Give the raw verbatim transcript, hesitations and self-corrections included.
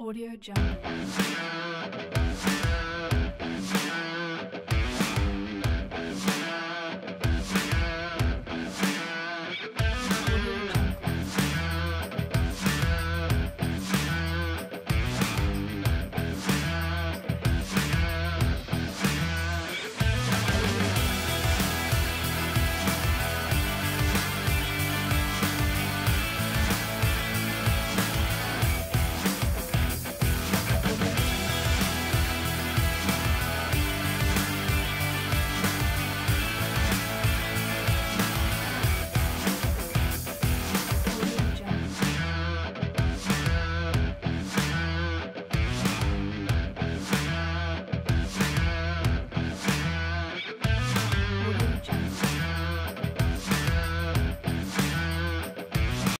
Audio Jungle.